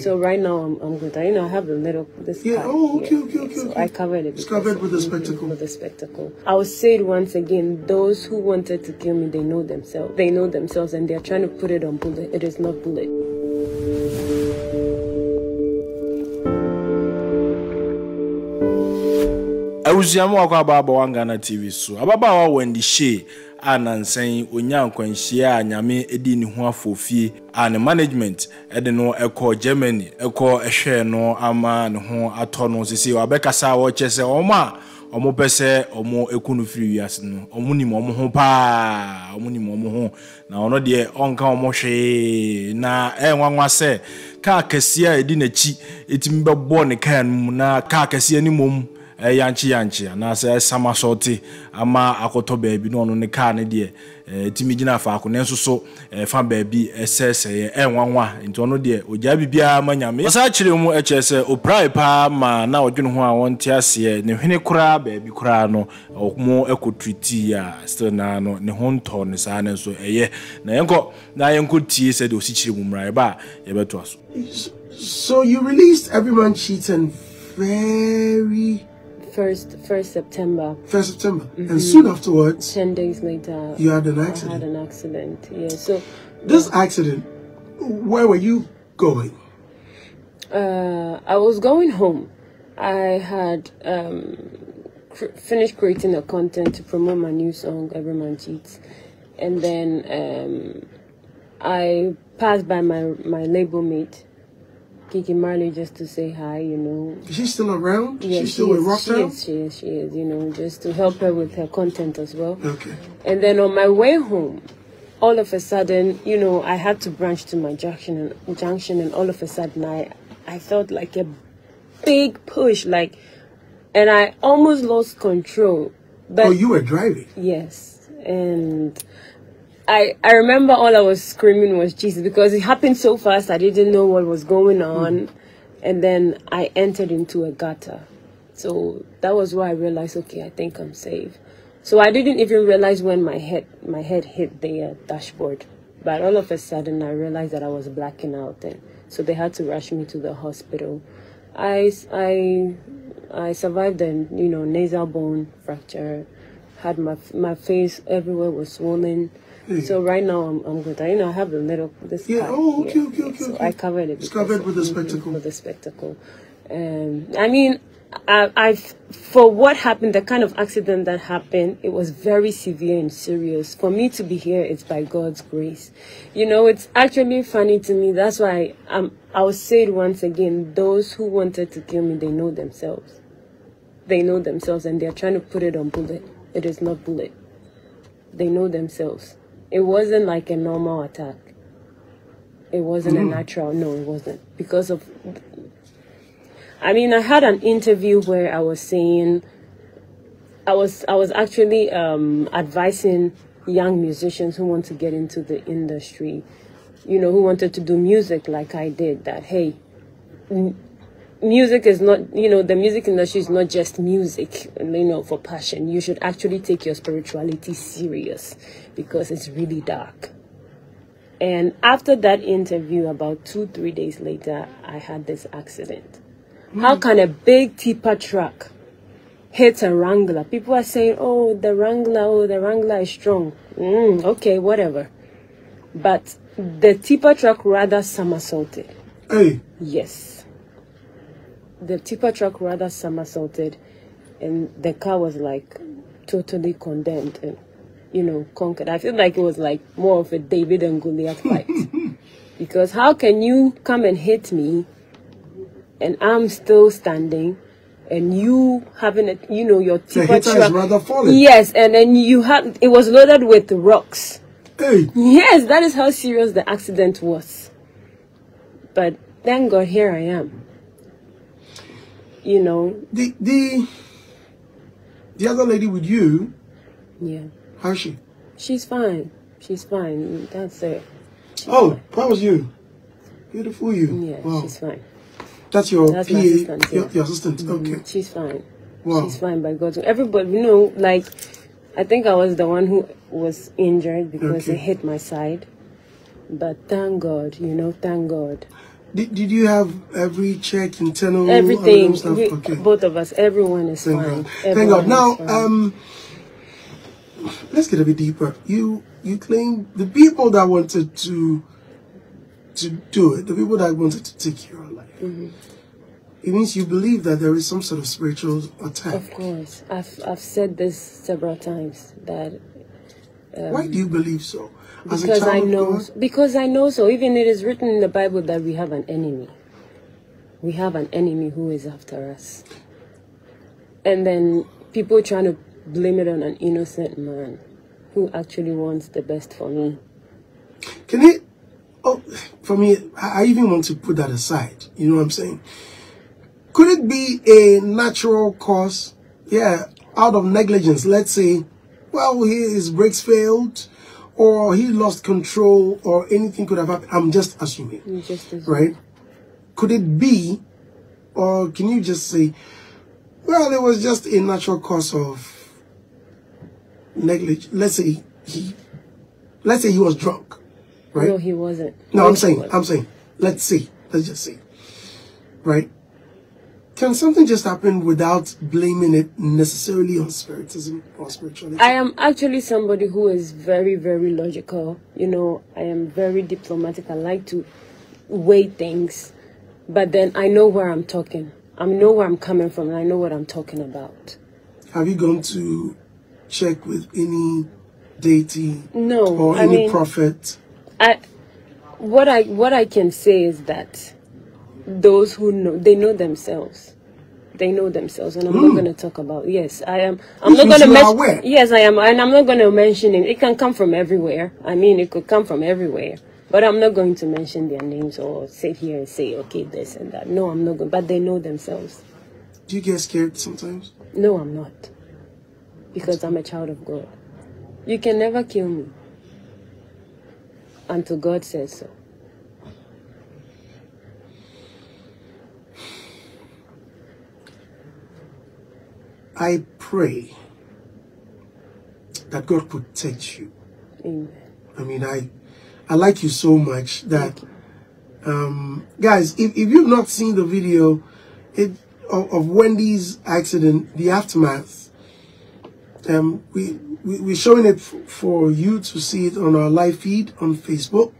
So right now I'm good. You know, I have the middle. This yeah. Oh, okay, okay, okay, so okay. I covered it. It's covered with the spectacle. With the spectacle. I will say it once again. Those who wanted to kill me, they know themselves. They know themselves, and they are trying to put it on bullet. It is not bullet. I was yamu akwa One Ghana TV so. Ababa Wendy Shay. Anansen onyankonhia anyame edi ni ho afofie an management edi no ekọ Germany ekọ ehwe no ama ne ho atọ no sisi wabekasa wo chese oma omo pese omo ekunu free wiase no omo ni omo ho pa omo ni omo ho na ono de onka omo hwe na enwanwa se ka kase a edi nachi etimbe bo ne kan na ka kase ni mom yanchi na se sama sorti ama akoto baby no no ne ka ne de timigina fa akone nso so fa baby esese enwanwa nto no de oja bibia manyame sa chiremu echese oprai pa ma na odwene ho a wonte ase ne hwene kura baby kura no mo ekotwiti ya still na no ne honto ne sa ne so eye na yenko tie se de osichiremu mra ba yebeto aso. So you released Every Man Cheats and very First September. 1st September, mm-hmm. And soon afterwards, 10 days later, you had an accident. I had an accident. Yeah. So this accident, where were you going? I was going home. I had finished creating the content to promote my new song Every Man Cheats, and then I passed by my label mate. Kiki Marley, just to say hi, you know. Is she still around? Yeah, she's still in Rocktown? She is, you know, just to help her with her content as well. Okay. And then on my way home, all of a sudden, you know, I had to branch to my junction and all of a sudden I felt like a big push, like, and I almost lost control. But, oh, you were driving? Yes. And I remember all I was screaming was Jesus, because it happened so fast I didn't know what was going on. And then I entered into a gutter. So that was where I realized, okay, I think I'm safe. So I didn't even realize when my head hit the dashboard. But all of a sudden I realized that I was blacking out then. So they had to rush me to the hospital. I survived a, you know, nasal bone fracture. Had my face everywhere was swollen. Yeah. So right now I'm good. You know, I have the middle. This yeah. Oh, okay, okay, okay. So okay. I covered it. It's covered with the spectacle. With the spectacle. I mean, for what happened, the kind of accident that happened, it was very severe and serious. For me to be here, it's by God's grace. You know, it's actually funny to me. That's why I'll say it once again. Those who wanted to kill me, they know themselves. They know themselves, and they're trying to put it on bullet. It is not bullet. They know themselves. It wasn't like a normal attack. It wasn't a natural. No, it wasn't. Because of... I mean, I had an interview where I was saying... I was actually advising young musicians who want to get into the industry, you know, who wanted to do music like I did, that, hey, music is not, you know, the music industry is not just music, you know, for passion. You should actually take your spirituality serious, because it's really dark. And after that interview, about 2-3 days later, I had this accident. How can a big tipper truck hit a Wrangler? People are saying, oh, the Wrangler is strong. Okay, whatever. But the tipper truck rather somersaulted. Hey. Yes. The tipper truck rather somersaulted, and the car was like totally condemned and, you know, conquered. I feel like it was like more of a David and Goliath fight. Because how can you come and hit me and I'm still standing, and you having a, you know, your tipper truck rather falling. Yes, and then you had, it was loaded with rocks. Hey. Yes, that is how serious the accident was. But thank God here I am. You know, the other lady with you, yeah, how's she? She's fine, that's it. Oh, that was you, beautiful you. Yeah, wow. She's fine. That's your PA, assistant, yeah. your assistant. Okay, she's fine. Wow, she's fine by God's will. Everybody, you know, like, I think I was the one who was injured because it hit my side, but thank God, you know, thank God. Did you have every check, internal? Everything. Stuff? We, okay. Both of us. Everyone is fine. Thank God. Now, let's get a bit deeper. You claim the people that wanted to do it, the people that wanted to take your life. Mm-hmm. It means you believe that there is some sort of spiritual attack. Of course. I've said this several times that... why do you believe so? As because I know, because I know so. Even it is written in the Bible that we have an enemy. We have an enemy who is after us. And then people trying to blame it on an innocent man who actually wants the best for me. Can it... Oh, for me, I even want to put that aside. You know what I'm saying? Could it be a natural cause? Yeah, out of negligence. Let's say, well, his brakes failed, or he lost control, or anything could have happened. I'm just assuming. You just assume. Right? Could it be, or can you just say, well, it was just a natural cause of negligence? Let's say he was drunk, right? No, he wasn't. No, I'm saying. Let's see. Let's just see. Right? Can something just happen without blaming it necessarily on spiritism or spirituality? I am actually somebody who is very, very logical. You know, I am very diplomatic. I like to weigh things. But then I know where I'm talking. I know where I'm coming from, and I know what I'm talking about. Have you gone to check with any deity? No. Or any prophet? What I can say is that those who know, they know themselves. They know themselves, and I'm not going to talk about. Yes, I am. I'm not going to mention. Yes, I am, and I'm not going to mention it. It can come from everywhere. I mean, it could come from everywhere. But I'm not going to mention their names or sit here and say, okay, this and that. No, I'm not going. But they know themselves. Do you get scared sometimes? No, I'm not, because I'm a child of God. You can never kill me until God says so. I pray that God protects you. Amen. I mean, I like you so much that, guys, if you've not seen the video of Wendy's accident, the aftermath, we're showing it for you to see it on our live feed on Facebook.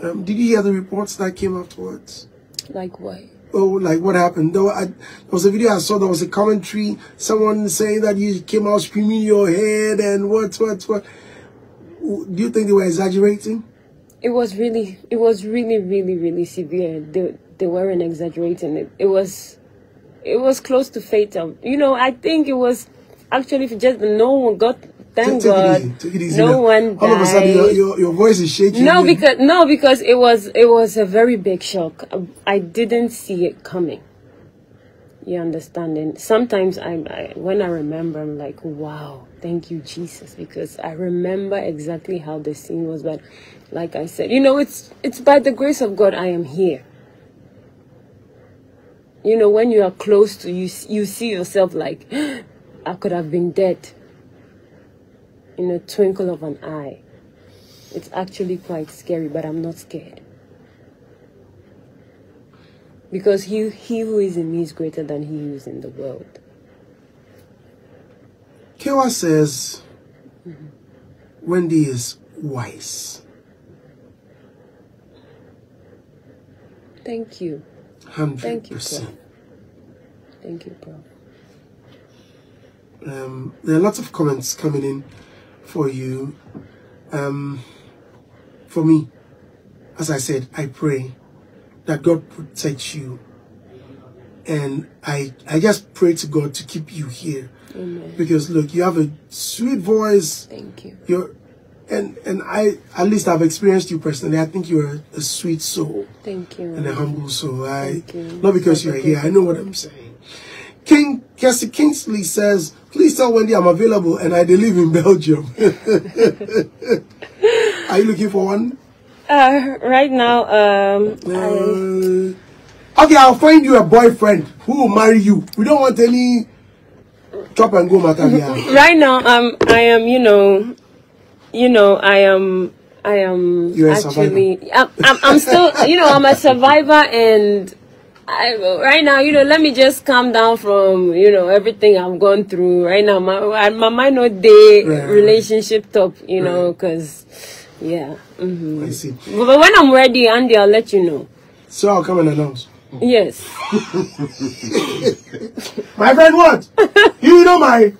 Did you hear the reports that came afterwards? Like what? Oh, like what happened? There was a video I saw. There was a commentary. Someone saying that you came out screaming your head and what. Do you think they were exaggerating? It was really severe. They weren't exaggerating. It was close to fatal. You know, I think it was actually just no one got. Thank God. Take it easy. No one died. All of a sudden, your voice is shaking. No, because it was a very big shock. I didn't see it coming. You understand? And sometimes when I remember, I'm like, wow, thank you, Jesus, because I remember exactly how the scene was. But like I said, you know, it's by the grace of God I am here. You know, when you are close to you see yourself like, I could have been dead. In a twinkle of an eye. It's actually quite scary, but I'm not scared. Because he who is in me is greater than he who is in the world. Kewa says, Wendy is wise. Thank you. 100%. Thank you, bro. There are lots of comments coming in. For you, for me, as I said, I pray that God protects you, and I just pray to God to keep you here. Amen. Because look, you have a sweet voice. Thank you. And I at least I've experienced you personally. I think you're a sweet soul. Thank you. And a humble soul. Not because you're here. I know what I'm saying. King Cassie Kingsley says, please tell Wendy I'm available and I live in Belgium. Are you looking for one? Right now, okay, I'll find you a boyfriend who will marry you. We don't want any chop and go matter here. Right now, I am, you know, I am I am actually, I'm still, you know, I'm a survivor, and right now, you know, let me just calm down from, you know, everything I've gone through right now. My mind all day, right, relationship top, you know, because, yeah. Mm-hmm. I see. But when I'm ready, Andy, I'll let you know. So I'll come and announce. Yes. My friend, what? You know my...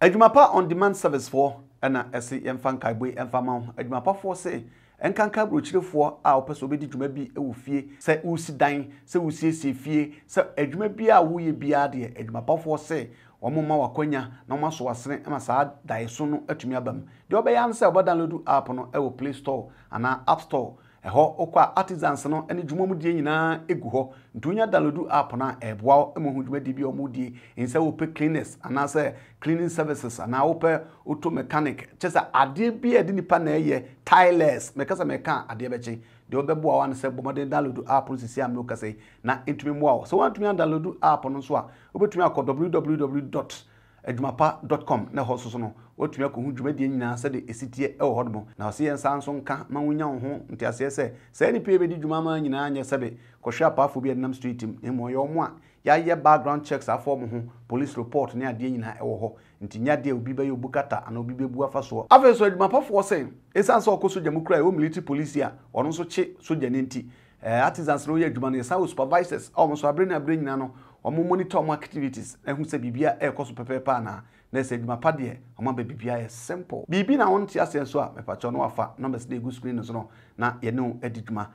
Adwumapa on demand service for ana ese yemfa nkagbe yemfa ma ho adwumapa for say enkan ka brochire for a opeso be di dwuma bi ewofie se usi dan se usiesi fie se adwuma bi a wo ye bia de adwumapa for say omoma wakonya na omaso wasene ma saa dai so no atumi abam de obeya nse obodownload app no ewo Play Store ana App Store eho okwa artisans no ene dwuma mu die nyina egu ho ntunya download app na eboa emu dwuma di bi omudie ense wo pe cleaners ana se cleaning services ana wo pe auto mechanic chesa ade bi ade nipa na ye tilers mekasa meka ade beche de obeboa wan se bomode download app no sisi am loka sei na entumi muawo so wan tunya download app no so a obetumi akọ www.adwumapa.com na ho so no otumi akohu dwumadie nyina se de esitie e hodmo na o se yensa nso nka manwunya ho ntiase se ni pebe di dwumama nyina anya sebe kohwe apafo bi enam street ni mo yo mo a ya ye background checks afọ mo ho police report ni ade nyina e wo ho ntinya de obi be yobukata ana obi be bu afaso afeso adwumapa fo se esan so okoso jamukra e o military police a ono so che soja ne nti artisans no ye adwuma ne sa supervisors almost abre nyina no omo monitor omo activities ehun se bibia e koso pepe pa na next adwumapa de omo be bibia e simple bibi na won ti asenso a mepacho no afa numbers dey go screen no na ye no edidwuma